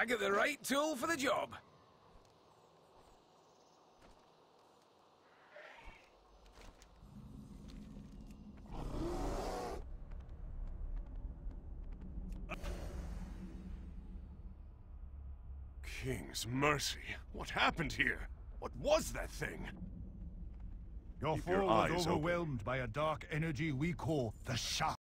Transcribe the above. I get the right tool for the job. King's mercy. What happened here? What was that thing? Your foe was overwhelmed by a dark energy we call the Shaft.